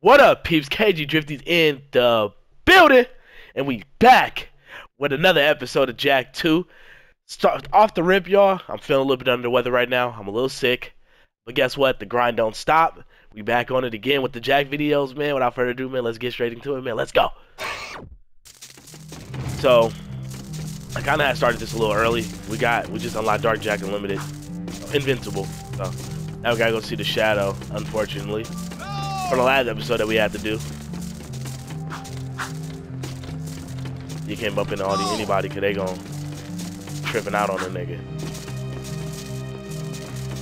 What up, peeps? KG Drifty's in the building, and we back with another episode of Jak 2. Start off the rip, y'all. I'm feeling a little bit under the weather right now. I'm a little sick, but guess what? The grind don't stop. We back on it again with the Jak videos, man. Without further ado, man, let's get straight into it, man. Let's go. So, I kind of had started this a little early. We just unlocked Dark Jak Unlimited, invincible. So now we gotta go see the Shadow, unfortunately, for the last episode that we had to do. You can't bump into anybody because they gon' tripping out on the nigga.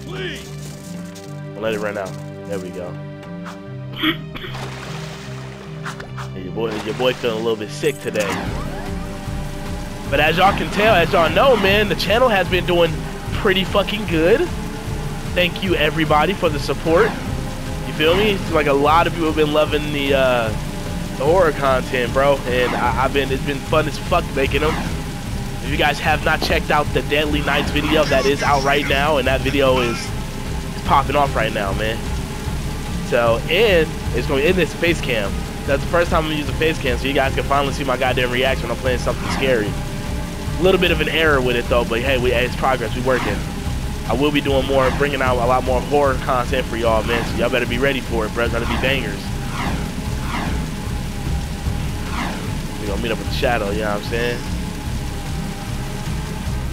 Please. Don't let it run out. There we go. And your boy feeling a little bit sick today. But as y'all can tell, as y'all know, man, the channel has been doing pretty fucking good. Thank you everybody for the support. Feel me? It's like a lot of people have been loving the horror content, bro, and it's been fun as fuck making them. If you guys have not checked out the Deadly Nights video, that is out right now, and that video is popping off right now, man. So, and it's going to end this face cam. That's the first time I'm going to use a face cam, so you guys can finally see my goddamn reaction when I'm playing something scary. A little bit of an error with it though, but hey, it's progress. We working. I will be doing more, bringing out a lot more horror content for y'all, man. So y'all better be ready for it, bro. It's gonna be bangers. We gonna meet up with the Shadow, you know what I'm saying?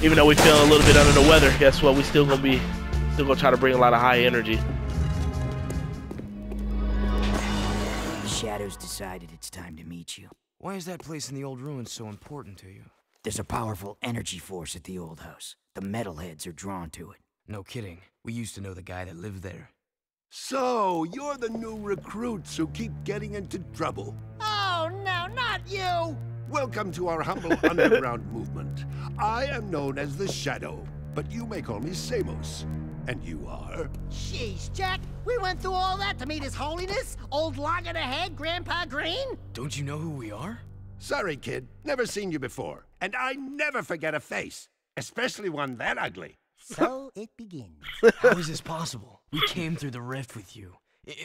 Even though we feeling a little bit under the weather, guess what? We still gonna try to bring a lot of high energy. The Shadow's decided it's time to meet you. Why is that place in the old ruins so important to you? There's a powerful energy force at the old house. The metalheads are drawn to it. No kidding. We used to know the guy that lived there. So, you're the new recruits who keep getting into trouble. Oh, no, not you! Welcome to our humble underground movement. I am known as the Shadow, but you may call me Samos. And you are? Jeez, Jak, we went through all that to meet His Holiness, Old Log of the Head, Grandpa Green? Don't you know who we are? Sorry, kid. Never seen you before. And I never forget a face, especially one that ugly. So it begins. How is this possible? We came through the rift with you.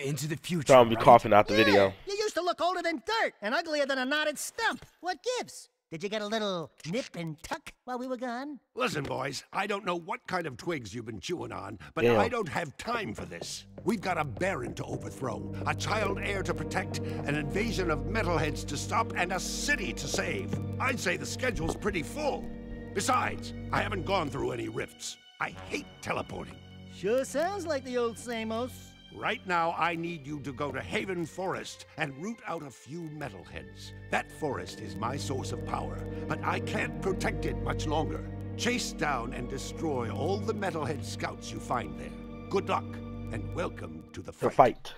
Into the future, I'm right? Coughing out the video. You used to look older than dirt and uglier than a knotted stump. What gives? Did you get a little nip and tuck while we were gone? Listen, boys, I don't know what kind of twigs you've been chewing on, but damn, I don't have time for this. We've got a baron to overthrow, a child heir to protect, an invasion of metalheads to stop, and a city to save. I'd say the schedule's pretty full. Besides, I haven't gone through any rifts. I hate teleporting. Sure sounds like the old Samos. Right now, I need you to go to Haven Forest and root out a few metalheads. That forest is my source of power, but I can't protect it much longer. Chase down and destroy all the metalhead scouts you find there. Good luck, and welcome to the fight.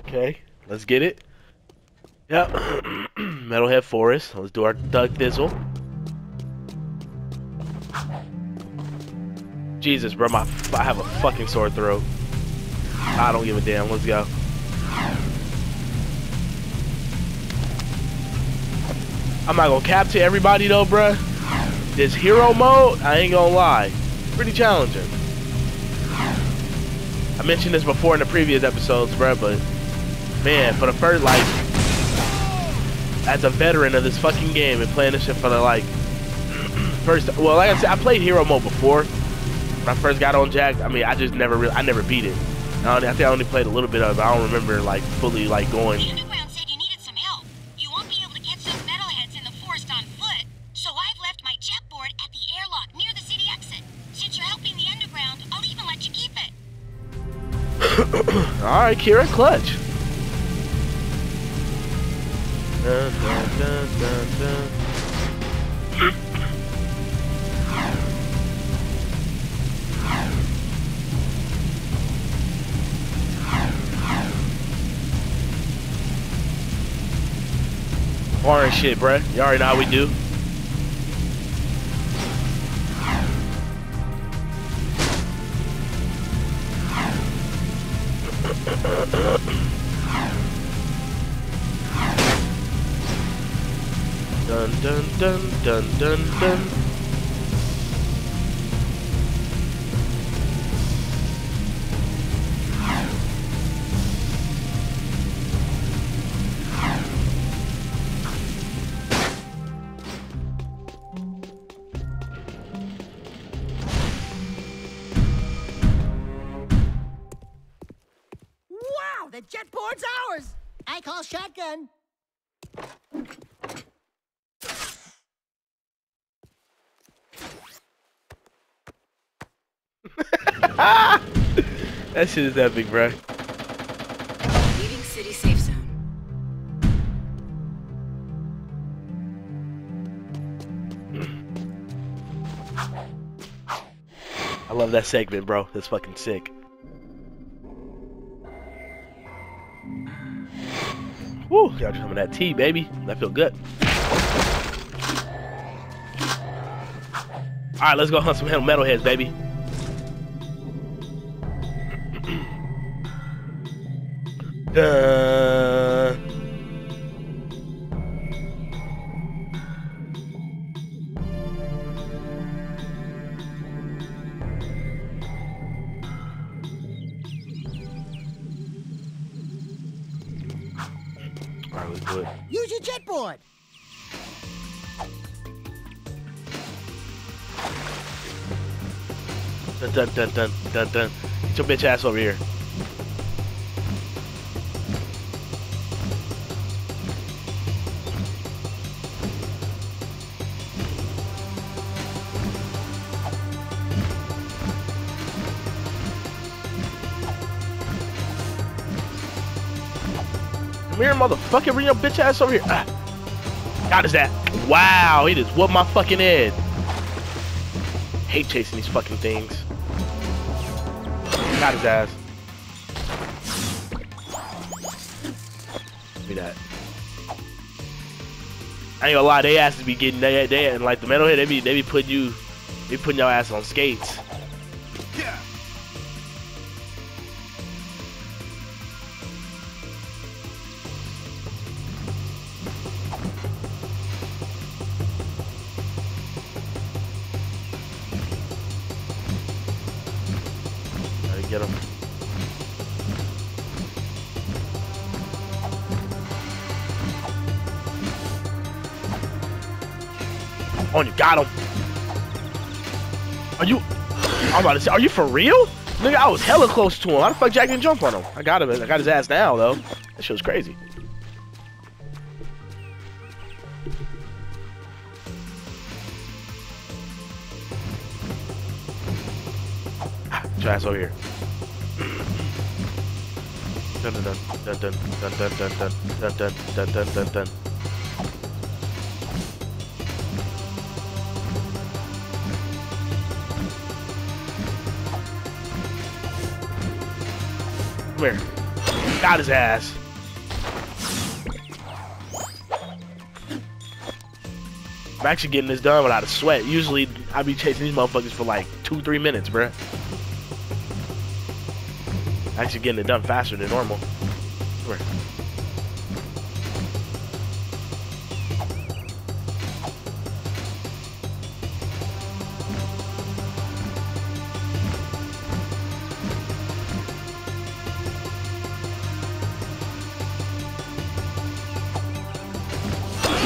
Okay, let's get it. Yep, metalhead forest. Let's do our Thug Thistle. Jesus, bro, I have a fucking sore throat. I don't give a damn. Let's go. I'm not gonna cap to everybody though, bruh. This hero mode, I ain't gonna lie, pretty challenging. I mentioned this before in the previous episodes, bruh, but man, for the first, like, as a veteran of this fucking game and playing this shit for the, like, first, well, like I said, I played hero mode before. When I first got on Jak, I mean, I just never really, I never beat it. I think I only played a little bit of it. I don't remember like fully like going. The underground said you needed some help. You won't be able to catch those metalheads in the forest on foot, so I've left my jetboard at the airlock near the city exit. Since you're helping the underground, I'll even let you keep it. All right, Kira, clutch. Dun, dun, dun, dun, dun. Orange shit, bruh. You already know how we do. Dun dun dun dun dun dun. now! The jet board's ours! I call shotgun. That shit is epic, bro. Leaving city safe zone. I love that segment, bro. That's fucking sick. Woo, y'all just having that tea, baby. That feel good. Alright, let's go hunt some metalheads, baby. Alright, let's do it. Use your jet board. Dun dun dun dun dun dun. Get your bitch ass over here. Motherfucker, bring your bitch ass over here. Ah. God is that. Wow, he just whooped my fucking head. Hate chasing these fucking things. Got his ass. Give me that. I ain't gonna lie, they asses be getting they and like the metalhead, they be putting you, they putting your ass on skates. Get him. Oh, you got him. Are you? I'm about to say, are you for real? Nigga, I was hella close to him. How the fuck Jak didn't jump on him? I got him. I got his ass now, though. That shit was crazy. Get your ass over here. Dun dun dun dun dun dun dun dun dun dun dun dun dun. Where? Got his ass. I'm actually getting this done without a sweat. Usually I be chasing these motherfuckers for like 2-3 minutes, bruh. Actually getting it done faster than normal. Where?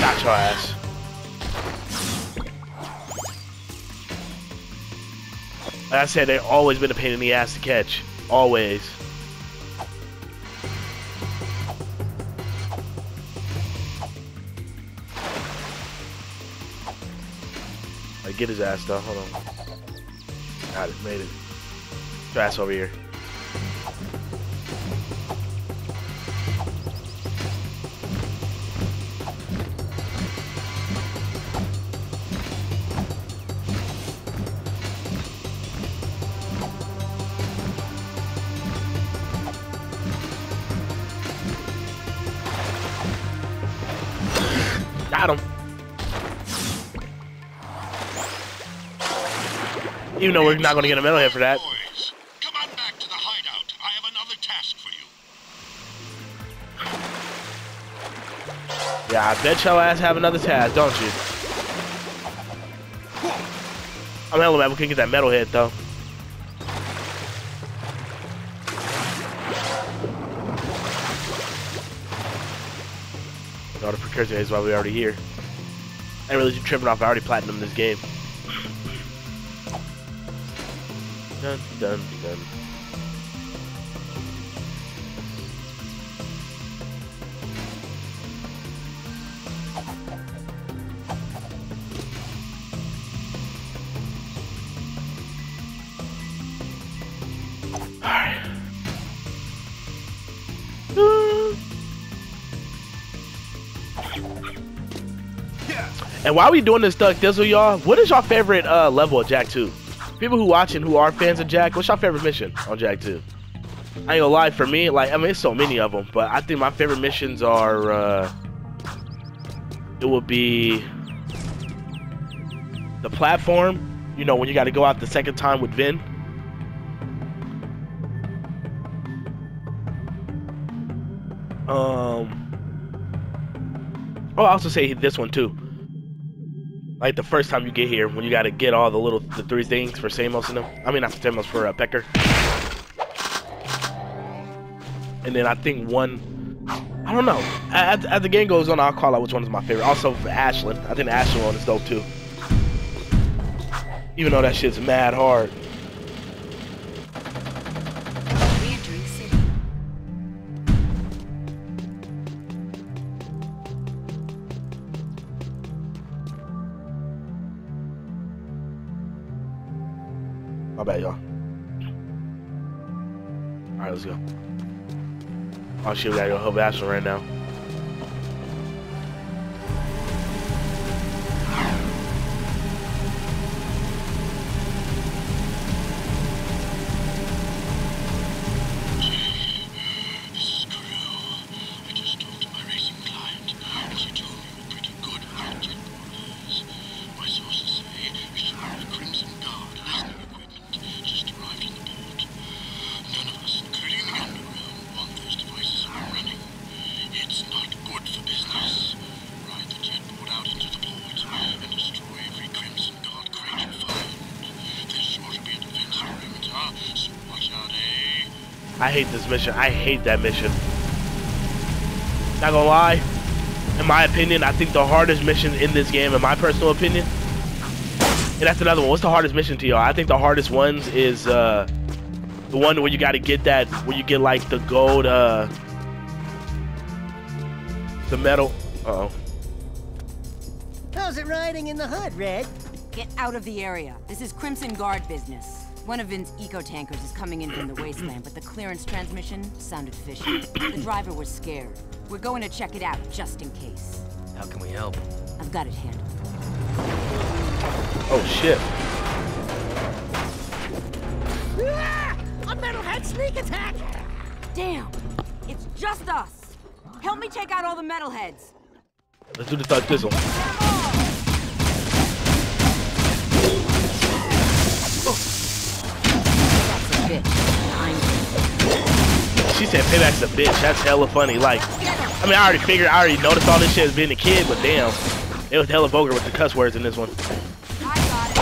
Got your ass. Like I said, they've always been a pain in the ass to catch. Always. I get his ass though, hold on. Got it, made it. Get your ass over here. Even though we're not going to get a metalhead for that. Boys, come on back to the hideout. I have another task for you. Yeah, I bet your ass have another task, don't you? I'm hella mad we couldn't get that metalhead though. All the precursor is why we're already here. I ain't really tripping off. I already platinum this game. Dun dun dun. And while we doing this stuff, Dizzle, y'all, what is your favorite level of Jak 2? People who watching who are fans of Jak, what's your favorite mission on Jak 2? I ain't gonna lie, for me, like, I mean, there's so many of them, but I think my favorite missions are, it would be the platform, you know, when you gotta go out the second time with Vin. Oh, I also say this one too. Like the first time you get here, when you gotta get all the little three things for Samos and them. I mean, not for Samos, for Pecker. And then I think one, I don't know. As the game goes on, I'll call out which one is my favorite. Also, for Ashlyn, I think the Ashlyn one is dope too. Even though that shit's mad hard. My bad, y'all. Alright, let's go. Oh shit, we gotta go help Ashlyn right now. I hate this mission. I hate that mission. Not gonna lie, in my opinion, I think the hardest mission in this game, in my personal opinion, and that's another one. What's the hardest mission to y'all? I think the hardest ones is the one where you gotta get that, where you get like the gold, the metal. Uh oh. How's it riding in the hood, Red? Get out of the area. This is Crimson Guard business. One of Vin's eco-tankers is coming in from the wasteland, but the clearance transmission sounded fishy. The driver was scared. We're going to check it out, just in case. How can we help? I've got it handled. Oh, shit. Ah! A metalhead sneak attack! Damn! It's just us! Help me take out all the metalheads! Let's do the Dark Jak Unlimited. She said Payback's a bitch. That's hella funny. Like, I mean, I already noticed all this shit as being a kid, but damn, it was hella vulgar with the cuss words in this one. I got it.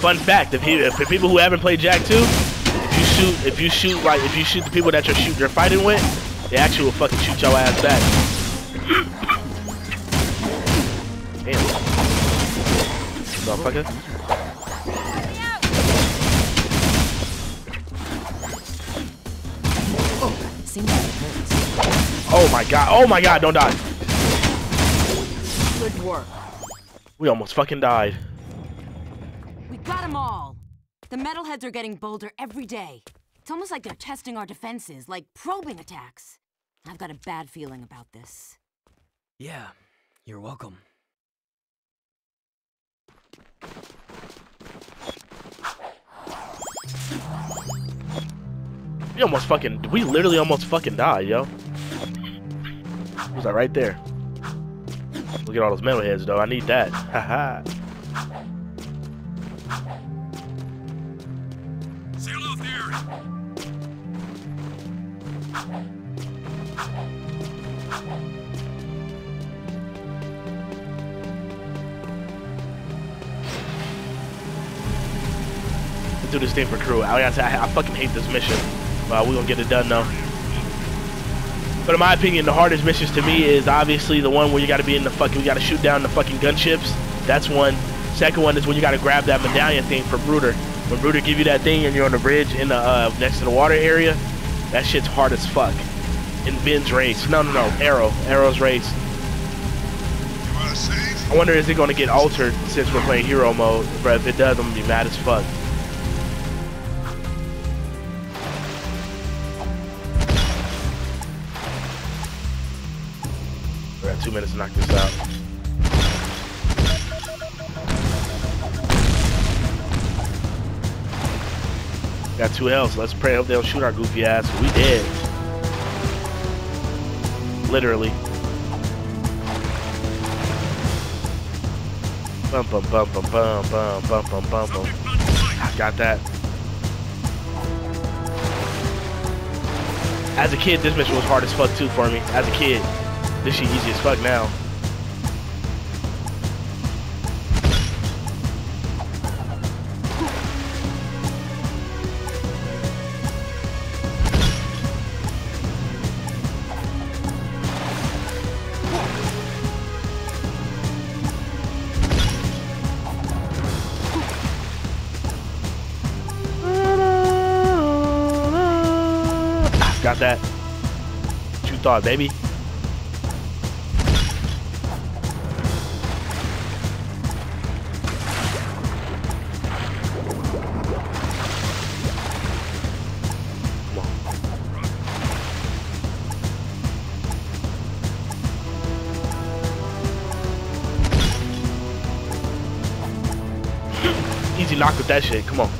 Fun fact: if people who haven't played Jak 2, if you shoot the people that you're fighting with, they actually will fucking shoot your ass back. Damn. Motherfucker. Oh my god. Oh my god, don't die. Good work. We almost fucking died. We got them all. The metalheads are getting bolder every day. It's almost like they're testing our defenses, like probing attacks. I've got a bad feeling about this. Yeah, you're welcome. We literally almost fucking died, yo. It was like right there. Look at all those metalheads, though. I need that. Haha. Sail off there. Do this thing for crew. I gotta say, I fucking hate this mission. But we gonna get it done though. But in my opinion, the hardest missions to me is obviously the one where you gotta be in the fucking, we gotta shoot down the fucking gunships. That's one. Second one is when you gotta grab that medallion thing for Brutter. When Brutter give you that thing and you're on the bridge in the next to the water area, that shit's hard as fuck. In Ben's race, Errol's race. I wonder is it gonna get altered since we're playing hero mode, but if it does, I'm gonna be mad as fuck. got 2 minutes to knock this out. Got two health. Let's pray. Hope they don't shoot our goofy ass. We dead. Literally. Bum bum bum bum bum bum bum bum bum bum. Got that. As a kid, this mission was hard as fuck too for me. As a kid, this shit easy as fuck now. Got that. What you thought, baby? Come on. Easy knock with that shit. Come on.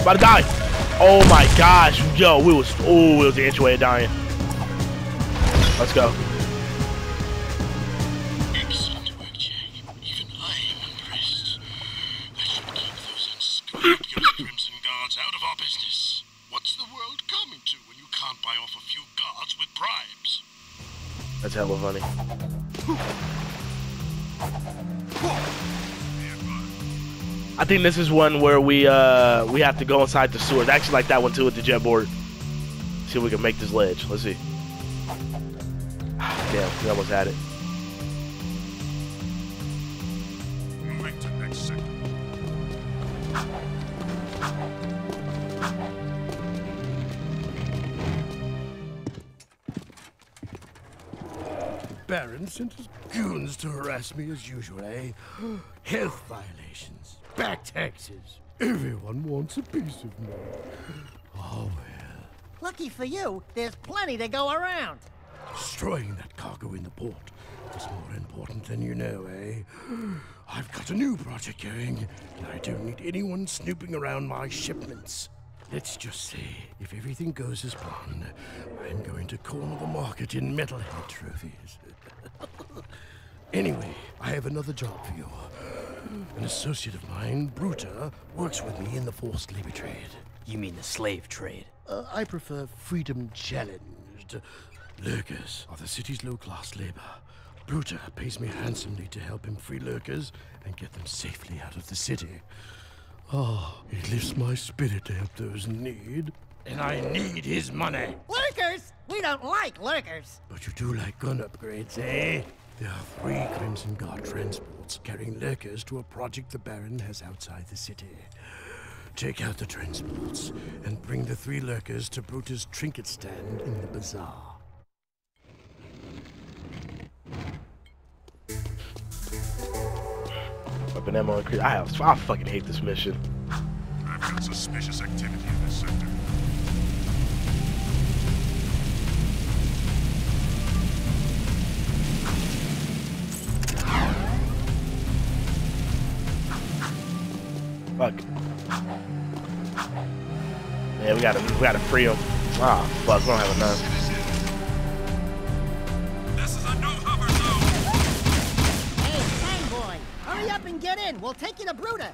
About to die. Oh my gosh, yo, it was an inch away of dying. Let's go. Excellent work, Jak. Even I am impressed. That should keep those unscrupulous Crimson Guards out of our business. What's the world coming to when you can't buy off a few guards with bribes? That's hella funny. I think this is one where we have to go inside the sewers. I actually like that one too with the jet board. See if we can make this ledge. Let's see. Damn, we almost had it. Wait till next second. Baron sent his goons to harass me as usual, eh? Health violations. Back taxes. Everyone wants a piece of me. Oh, well. Lucky for you, there's plenty to go around. Destroying that cargo in the port is more important than you know, eh? I've got a new project going, and I don't need anyone snooping around my shipments. Let's just say, if everything goes as planned, I'm going to corner the market in metalhead trophies. Anyway, I have another job for you. An associate of mine, Brutter, works with me in the forced labor trade. You mean the slave trade? I prefer freedom challenged. Lurkers are the city's low-class labor. Brutter pays me handsomely to help him free lurkers and get them safely out of the city. Oh, it lifts my spirit to help those in need. And I need his money. Lurkers? We don't like lurkers. But you do like gun upgrades, eh? There are 3 Crimson Guard transports carrying lurkers to a project the Baron has outside the city. Take out the transports and bring the 3 lurkers to Brutus' trinket stand in the bazaar. Weapon ammo increase. I fucking hate this mission. I've got suspicious activity in this sector. Fuck. Man, we gotta free him. Ah, fuck, we don't have enough. This is a no hover zone. Hey, hang boy, hurry up and get in. We'll take you to Brutter.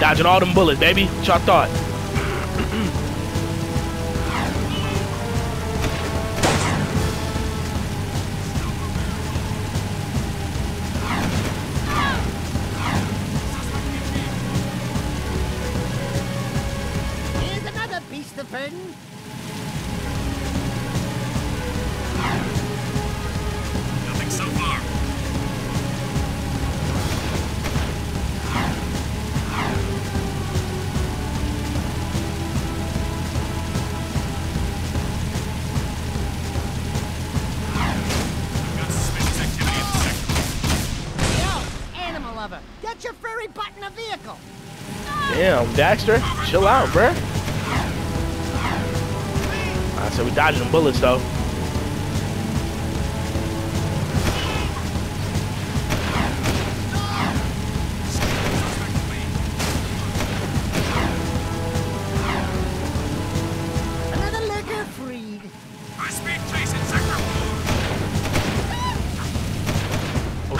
Dodging all them bullets, baby. What y'all thought? Here's another beast of burden. lover. Get your furry butt in a vehicle. Damn, Daxter, chill out, bruh. I said we dodged them bullets though.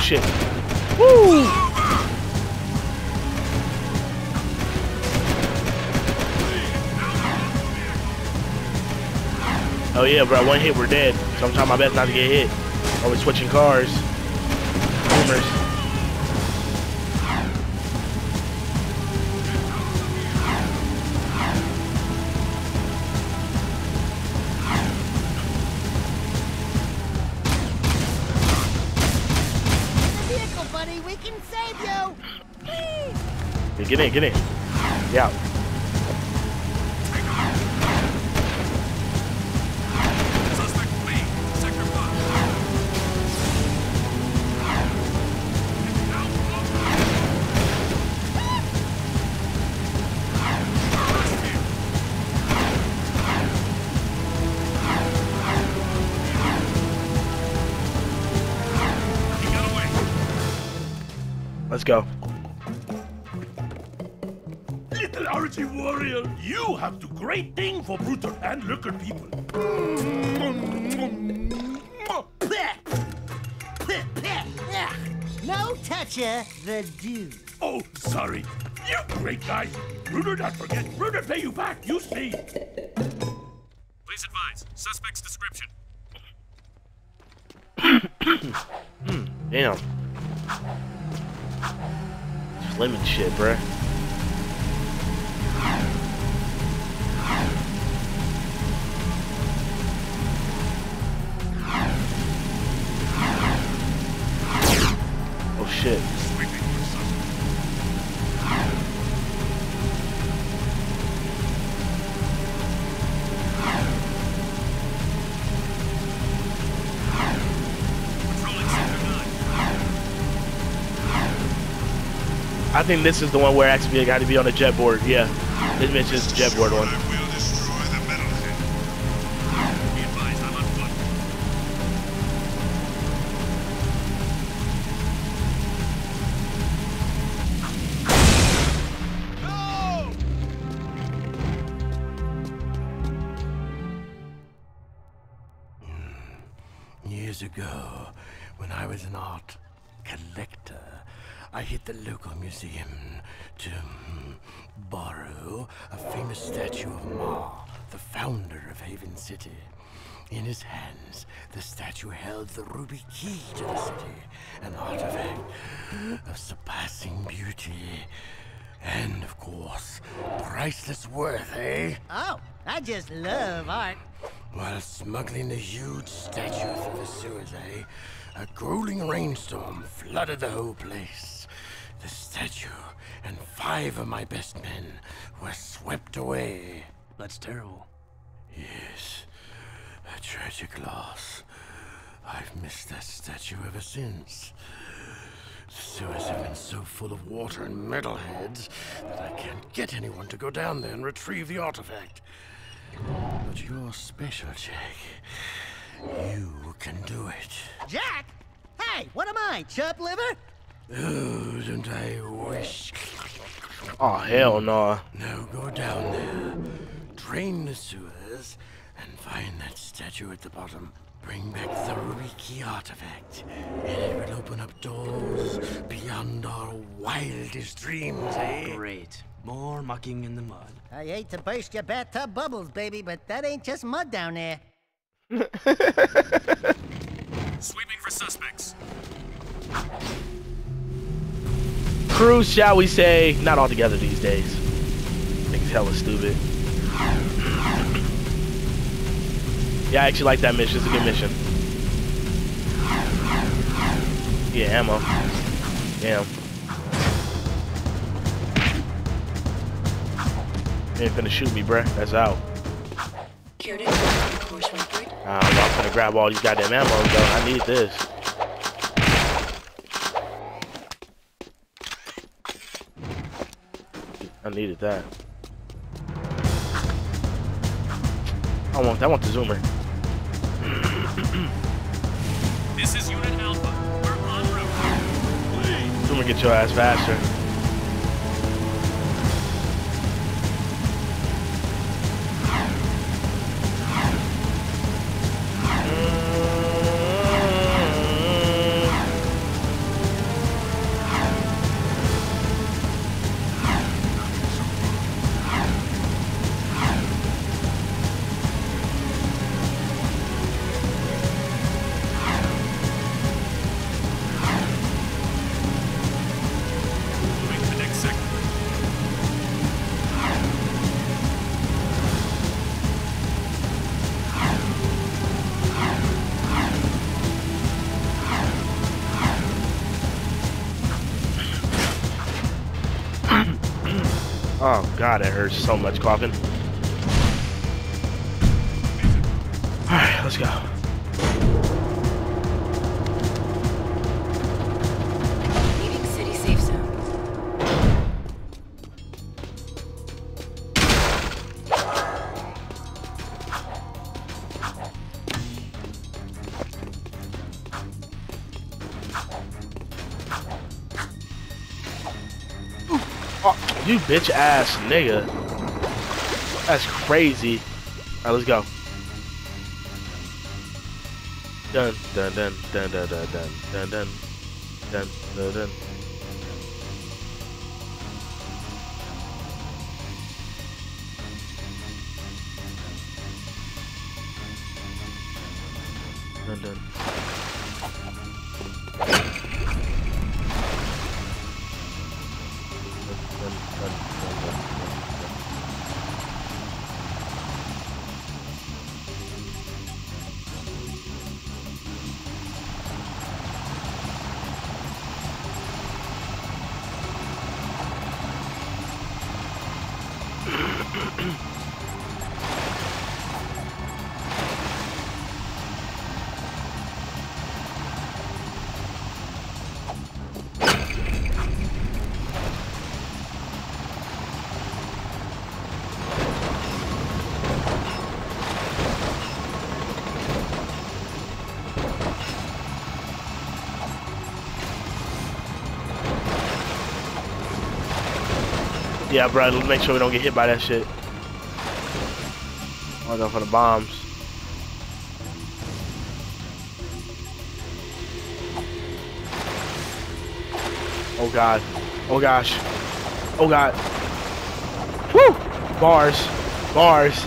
Shit. Woo! Oh yeah, bro. One hit, we're dead. So I'm trying my best not to get hit. Oh, we're switching cars. Boomers. Get in, get in. Yeah. Let's go. Warrior, you have the great thing for Brutter and Lurker people. No toucher, the dude. Oh, sorry. You great guy. Brutter, not forget. Brutter, pay you back. You see. Please advise. Suspect's description. Damn. Just lemon shit, bruh. Shit. I think this is the one where actually I got to be on the jet board. Yeah, this bitch is the jet board one. Years ago, when I was an art collector, I hit the local museum to borrow a famous statue of Ma, the founder of Haven City. In his hands, the statue held the ruby key to the city, an artifact of surpassing beauty and, of course, priceless worth, eh? Oh, I just love art. While smuggling the huge statue through the sewers, eh? A grueling rainstorm flooded the whole place. The statue and 5 of my best men were swept away. That's terrible. Yes, a tragic loss. I've missed that statue ever since. The sewers have been so full of water and metalheads that I can't get anyone to go down there and retrieve the artifact. But you're special, Jak. You can do it. Jak? Hey, what am I, chub liver? Oh, don't I wish. Oh, hell no. Now go down there, drain the sewers, and find that statue at the bottom. Bring back the ruby key artifact, and it will open up doors beyond our wildest dreams, eh? Great. More mucking in the mud. I hate to burst your bathtub bubbles, baby, but that ain't just mud down there. Sweeping for suspects. Crews, shall we say, not all together these days. Niggas hella stupid. Yeah, I actually like that mission. It's a good mission. Yeah, ammo. Damn. They ain't finna shoot me, bruh. That's out. I'm finna grab all these goddamn ammo, though. I need this. I needed that. I want the zoomer. This is Unit Alpha. We're on route. Zoomer, get your ass faster. Oh god, it hurts so much coughing. Alright, let's go. Leaving city safe zone. You bitch ass nigga. That's crazy. Alright, let's go. Dun dun dun dun dun dun dun dun dun dun dun dun. Dun dun. Yeah, bro, let's make sure we don't get hit by that shit. I'm going for the bombs. Oh god. Oh gosh. Oh god. Woo! Bars. Bars.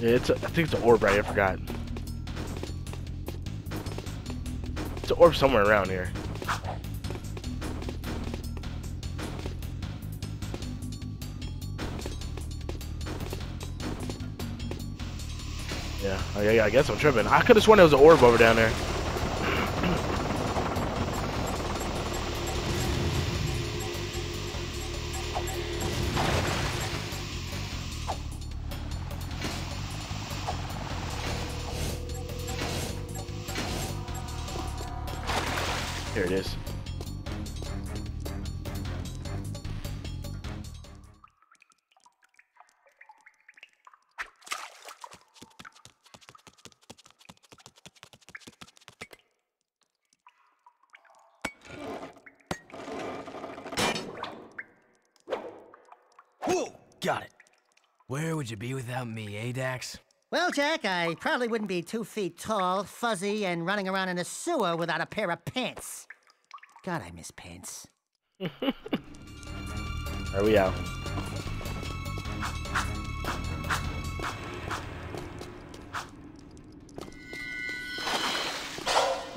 Yeah, I think it's an orb right here, I forgot. It's an orb somewhere around here. Yeah, oh, yeah, I guess I'm tripping. I could have sworn there was an orb over down there. Here it is. Whoa! Got it. Where would you be without me, eh, Dax? Well, Jack, I probably wouldn't be 2 feet tall, fuzzy, and running around in a sewer without a pair of pants. God, I miss pants. There we go.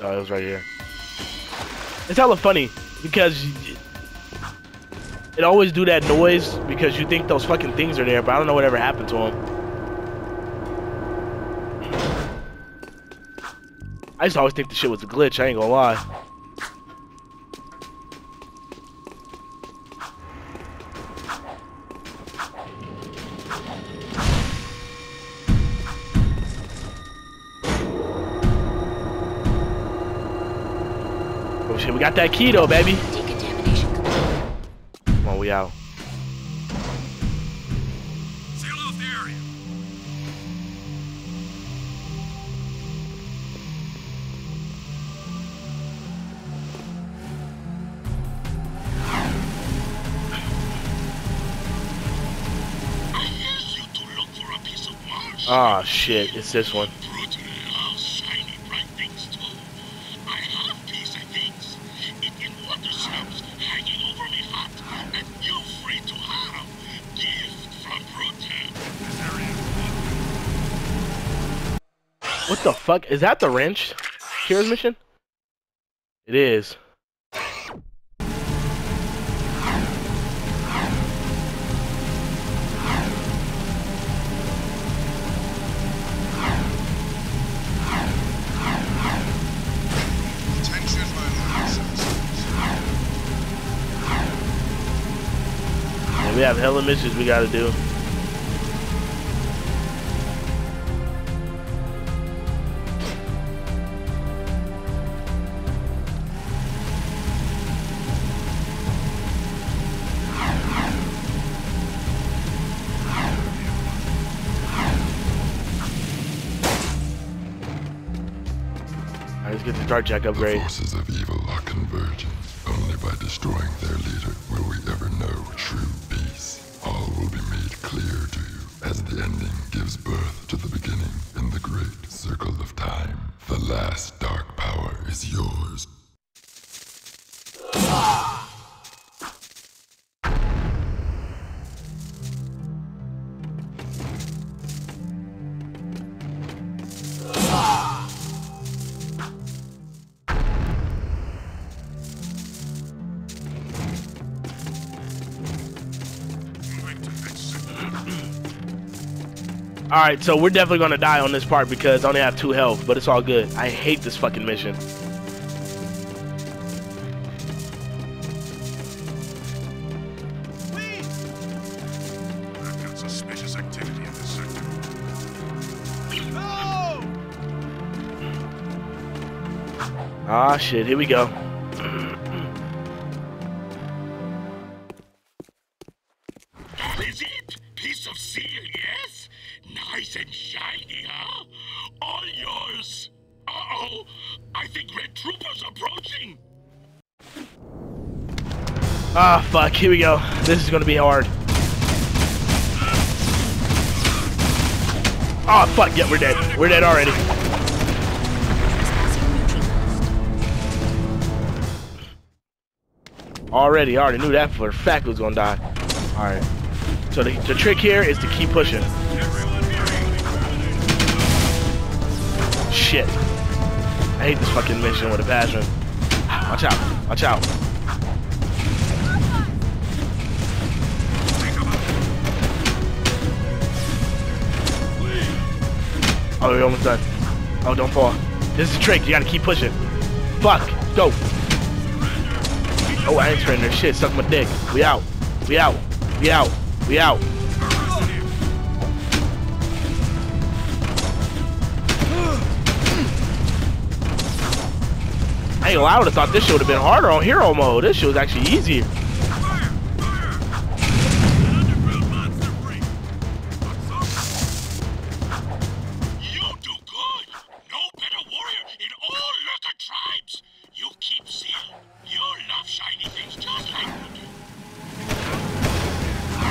Oh, it was right here. It's hella funny, because it always do that noise, because you think those fucking things are there, but I don't know whatever happened to them. I just always think the shit was a glitch, I ain't gonna lie. Oh shit, we got that key though, baby. Decontamination complete. Come on, we out. Seal off the area. Ah, shit, it's this one. Brutter, how shiny bright things too. I have these things. It in water slabs hanging over me hot, and you free to have. Gift from Brutter. What the fuck? Is that the wrench? Here's mission? It is. We have hella missions we gotta do. Alright, let's get the Dark Jak upgrade. The forces of evil are converging. Only by destroying their leader will we ever know true. All will be made clear to you as the ending gives birth to the beginning in the great circle of time. The last dark power is yours. Alright, so we're definitely gonna die on this part because I only have 2 health, but it's all good. I hate this fucking mission. I've got suspicious activity in this sector. No! Ah, shit, here we go. Ah, fuck, here we go. This is gonna be hard. Ah, oh, fuck, yeah, we're dead. We're dead already. I already knew that for a fact was gonna die. Alright. So the trick here is to keep pushing. Shit. I hate this fucking mission with a passion. Watch out, watch out. Oh, we're almost done. Oh, don't fall. This is a trick. You gotta keep pushing. Fuck. Go. Oh, I ain't surrender. Shit, suck my dick. We out. We out. We out. We out. I ain't allowed to thought this shit would have been harder on hero mode. This shit was actually easier.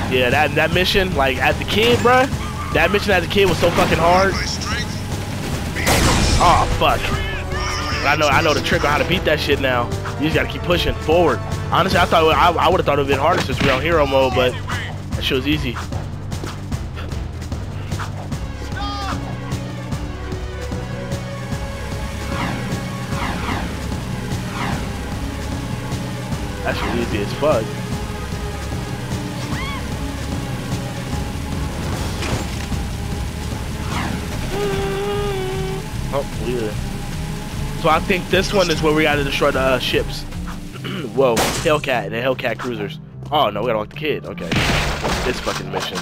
Yeah, that mission, like, as a kid, bruh, that mission as a kid was so fucking hard. Oh, fuck. But I know the trick on how to beat that shit now. You just gotta keep pushing forward. Honestly, I thought I would have thought it would have been harder since we were on hero mode, but that shit was easy. That shit was easy as fuck. Oh, weird. So I think this one is where we gotta destroy the ships. Whoa, the Hellcat cruisers. Oh no, we gotta walk the kid. Okay, this fucking mission.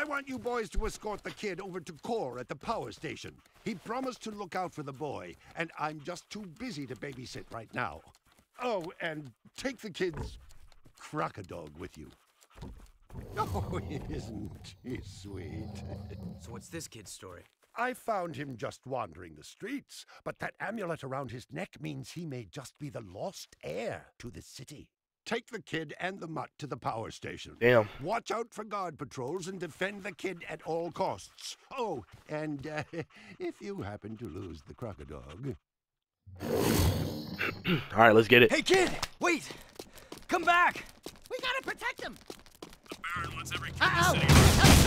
I want you boys to escort the kid over to Kor at the power station. He promised to look out for the boy, and I'm just too busy to babysit right now. Oh, and take the kid's crocodog with you. Oh, isn't he sweet? So what's this kid's story? I found him just wandering the streets, but that amulet around his neck means he may just be the lost heir to the city. Take the kid and the mutt to the power station. Damn. Watch out for guard patrols and defend the kid at all costs. Oh, and if you happen to lose the crocodog. All right, let's get it. Hey, kid, wait. Come back. We gotta protect him. The Baron wants every kid in the city.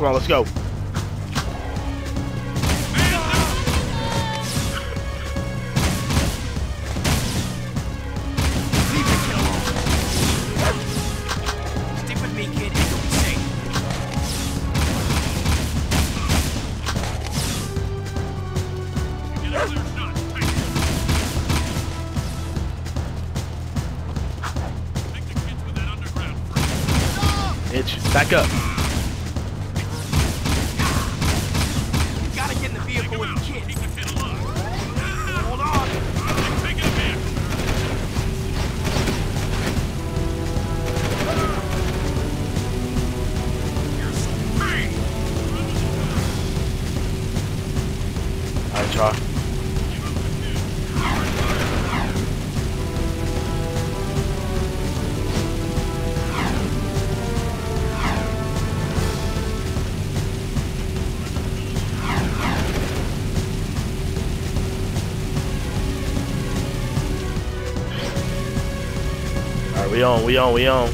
Come on, let's go. Bitch, back up. We on, we on, we on.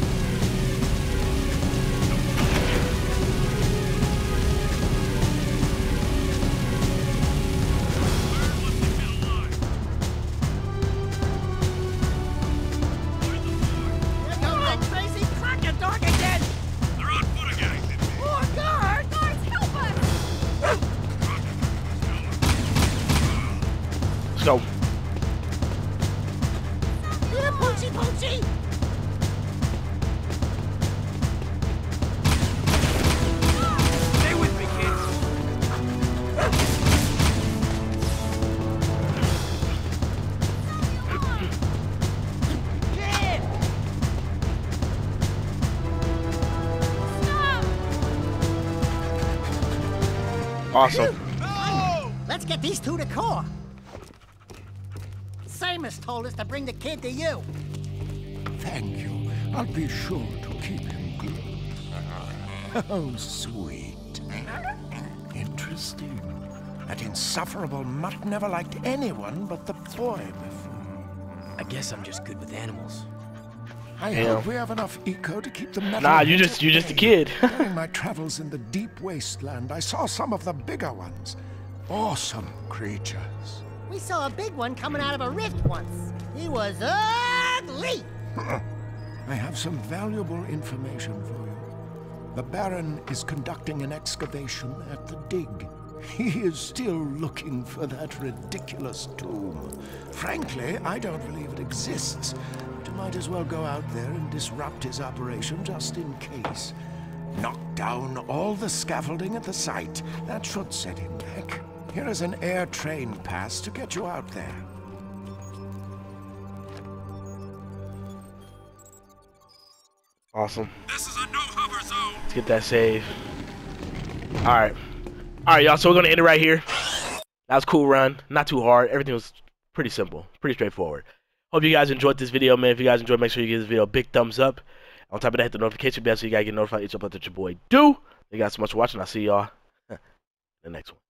Awesome. No! Let's get these two to Kor. Samos told us to bring the kid to you. Thank you. I'll be sure to keep him good. Oh, sweet. Interesting. That insufferable mutt never liked anyone but the boy before. I guess I'm just good with animals. I hope we have enough eco to keep the metal. Nah, you're just a kid. During my travels in the deep wasteland, I saw some of the bigger ones. Awesome creatures. We saw a big one coming out of a rift once. He was ugly. I have some valuable information for you. The Baron is conducting an excavation at the dig. He is still looking for that ridiculous tomb. Frankly, I don't believe it exists. But you might as well go out there and disrupt his operation just in case. Knock down all the scaffolding at the site. That should set him back. Here is an air train pass to get you out there. Awesome. This is a no-hover zone. Let's get that save. All right. All right, y'all, so we're going to end it right here. That was a cool run. Not too hard. Everything was pretty simple, pretty straightforward. Hope you guys enjoyed this video, man. If you guys enjoyed, make sure you give this video a big thumbs up. On top of that, hit the notification bell so you guys get notified each upload that your boy do. Thank you guys so much for watching. I'll see y'all in the next one.